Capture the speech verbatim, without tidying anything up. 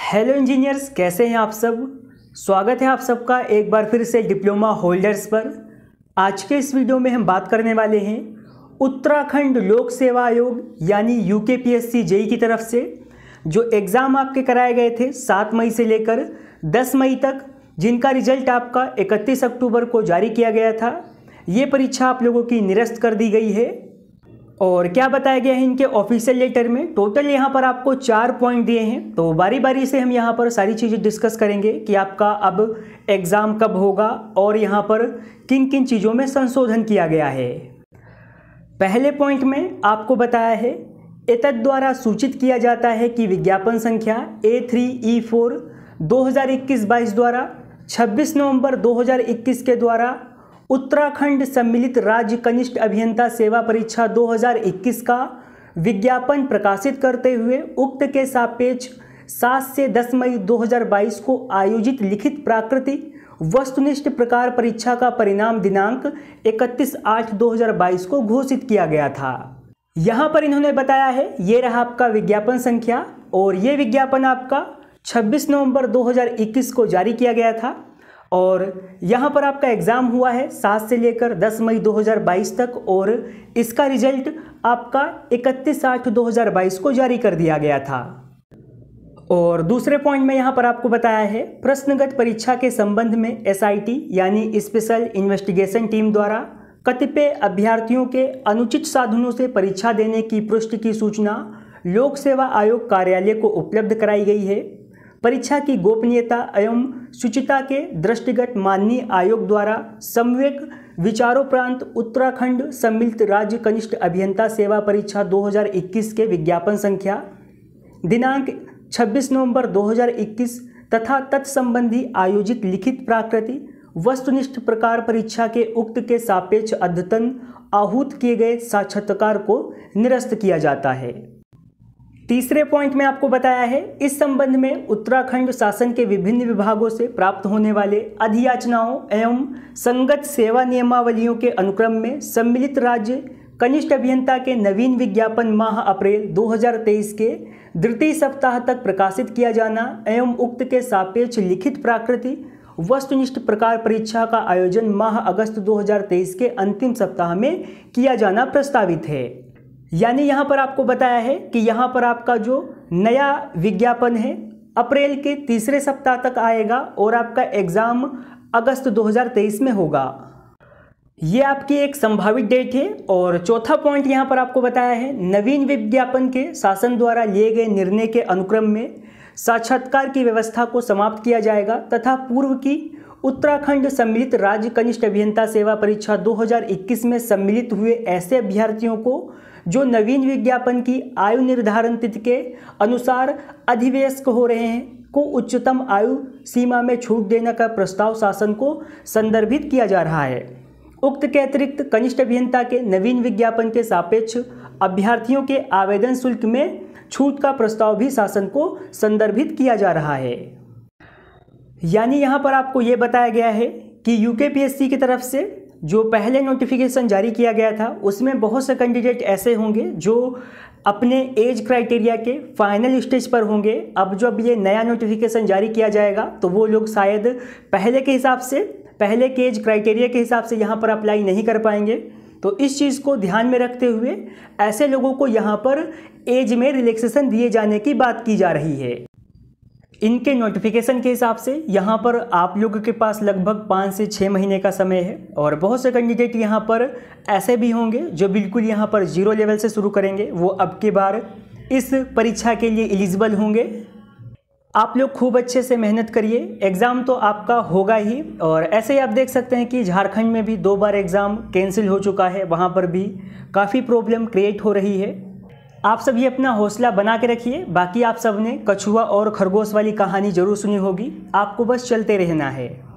Hello engineers, कैसे हैं आप सब। स्वागत है आप सबका एक बार फिर से डिप्लोमा होल्डर्स पर। आज के इस वीडियो में हम बात करने वाले हैं उत्तराखंड लोक सेवा आयोग यानी यूकेपीएससी जेई की तरफ से जो एग्ज़ाम आपके कराए गए थे सात मई से लेकर दस मई तक, जिनका रिजल्ट आपका इकतीस अक्टूबर को जारी किया गया था। ये परीक्षा आप लोगों की निरस्त कर दी गई है। और क्या बताया गया है इनके ऑफिशियल लेटर में, टोटल यहाँ पर आपको चार पॉइंट दिए हैं। तो बारी बारी से हम यहाँ पर सारी चीज़ें डिस्कस करेंगे कि आपका अब एग्ज़ाम कब होगा और यहाँ पर किन किन चीज़ों में संशोधन किया गया है। पहले पॉइंट में आपको बताया है, एतद् द्वारा सूचित किया जाता है कि विज्ञापन संख्या ए थ्री ई फोर दो हज़ार इक्कीस बाईस द्वारा छब्बीस नवम्बर दो हज़ार इक्कीस के द्वारा उत्तराखंड सम्मिलित राज्य कनिष्ठ अभियंता सेवा परीक्षा दो हज़ार इक्कीस का विज्ञापन प्रकाशित करते हुए उक्त के सापेक्ष सात से दस मई दो हज़ार बाईस को आयोजित लिखित प्राकृतिक वस्तुनिष्ठ प्रकार परीक्षा का परिणाम दिनांक इकतीस आठ दो हज़ार बाईस को घोषित किया गया था। यहाँ पर इन्होंने बताया है, ये रहा आपका विज्ञापन संख्या और ये विज्ञापन आपका छब्बीस नवंबर दो हज़ार इक्कीस को जारी किया गया था। और यहाँ पर आपका एग्ज़ाम हुआ है सात से लेकर दस मई दो हज़ार बाईस तक और इसका रिजल्ट आपका इकतीस आठ दो हज़ार बाईस को जारी कर दिया गया था। और दूसरे पॉइंट में यहाँ पर आपको बताया है, प्रश्नगत परीक्षा के संबंध में एस आई टी यानी स्पेशल इन्वेस्टिगेशन टीम द्वारा कतिपय अभ्यर्थियों के अनुचित साधनों से परीक्षा देने की पृष्ठ की सूचना लोक सेवा आयोग कार्यालय को उपलब्ध कराई गई है। परीक्षा की गोपनीयता एवं शुचिता के दृष्टिगत माननीय आयोग द्वारा सम्वेक विचारोपरांत उत्तराखंड सम्मिलित राज्य कनिष्ठ अभियंता सेवा परीक्षा दो हज़ार इक्कीस के विज्ञापन संख्या दिनांक छब्बीस नवंबर दो हज़ार इक्कीस तथा तत्संबंधी आयोजित लिखित प्राकृतिक वस्तुनिष्ठ प्रकार परीक्षा के उक्त के सापेक्ष अद्यतन आहूत किए गए साक्षात्कार को निरस्त किया जाता है। तीसरे पॉइंट में आपको बताया है, इस संबंध में उत्तराखंड शासन के विभिन्न विभागों से प्राप्त होने वाले अधियाचनाओं एवं संगत सेवा नियमावलियों के अनुक्रम में सम्मिलित राज्य कनिष्ठ अभियंता के नवीन विज्ञापन माह अप्रैल दो हज़ार तेईस के द्वितीय सप्ताह तक प्रकाशित किया जाना एवं उक्त के सापेक्ष लिखित प्राकृतिक वस्तुनिष्ठ प्रकार परीक्षा का आयोजन माह अगस्त दो हज़ार तेईस के अंतिम सप्ताह में किया जाना प्रस्तावित है। यानी यहाँ पर आपको बताया है कि यहाँ पर आपका जो नया विज्ञापन है अप्रैल के तीसरे सप्ताह तक आएगा और आपका एग्ज़ाम अगस्त दो हज़ार तेईस में होगा। ये आपकी एक संभावित डेट है। और चौथा पॉइंट यहाँ पर आपको बताया है, नवीन विज्ञापन के शासन द्वारा लिए गए निर्णय के अनुक्रम में साक्षात्कार की व्यवस्था को समाप्त किया जाएगा तथा पूर्व की उत्तराखंड सम्मिलित राज्य कनिष्ठ अभियंता सेवा परीक्षा दो हज़ार इक्कीस में सम्मिलित हुए ऐसे अभ्यर्थियों को जो नवीन विज्ञापन की आयु निर्धारण तिथि के अनुसार अधिवयस्क हो रहे हैं को उच्चतम आयु सीमा में छूट देने का प्रस्ताव शासन को संदर्भित किया जा रहा है। उक्त के अतिरिक्त कनिष्ठ अभियंता के नवीन विज्ञापन के सापेक्ष अभ्यर्थियों के आवेदन शुल्क में छूट का प्रस्ताव भी शासन को संदर्भित किया जा रहा है। यानी यहाँ पर आपको ये बताया गया है कि यूकेपीएससी की तरफ से जो पहले नोटिफिकेशन जारी किया गया था उसमें बहुत से कैंडिडेट ऐसे होंगे जो अपने एज क्राइटेरिया के फाइनल स्टेज पर होंगे। अब जब ये नया नोटिफिकेशन जारी किया जाएगा तो वो लोग शायद पहले के हिसाब से पहले के एज क्राइटेरिया के हिसाब से यहाँ पर अप्लाई नहीं कर पाएंगे। तो इस चीज़ को ध्यान में रखते हुए ऐसे लोगों को यहाँ पर एज में रिलैक्सेशन दिए जाने की बात की जा रही है। इनके नोटिफिकेशन के हिसाब से यहाँ पर आप लोगों के पास लगभग पाँच से छः महीने का समय है और बहुत से कैंडिडेट यहाँ पर ऐसे भी होंगे जो बिल्कुल यहाँ पर जीरो लेवल से शुरू करेंगे। वो अब की बार इस परीक्षा के लिए एलिजिबल होंगे। आप लोग खूब अच्छे से मेहनत करिए, एग्ज़ाम तो आपका होगा ही। और ऐसे ही आप देख सकते हैं कि झारखंड में भी दो बार एग्ज़ाम कैंसिल हो चुका है, वहाँ पर भी काफ़ी प्रॉब्लम क्रिएट हो रही है। आप सब ये अपना हौसला बना के रखिए। बाकी आप सब ने कछुआ और खरगोश वाली कहानी जरूर सुनी होगी, आपको बस चलते रहना है।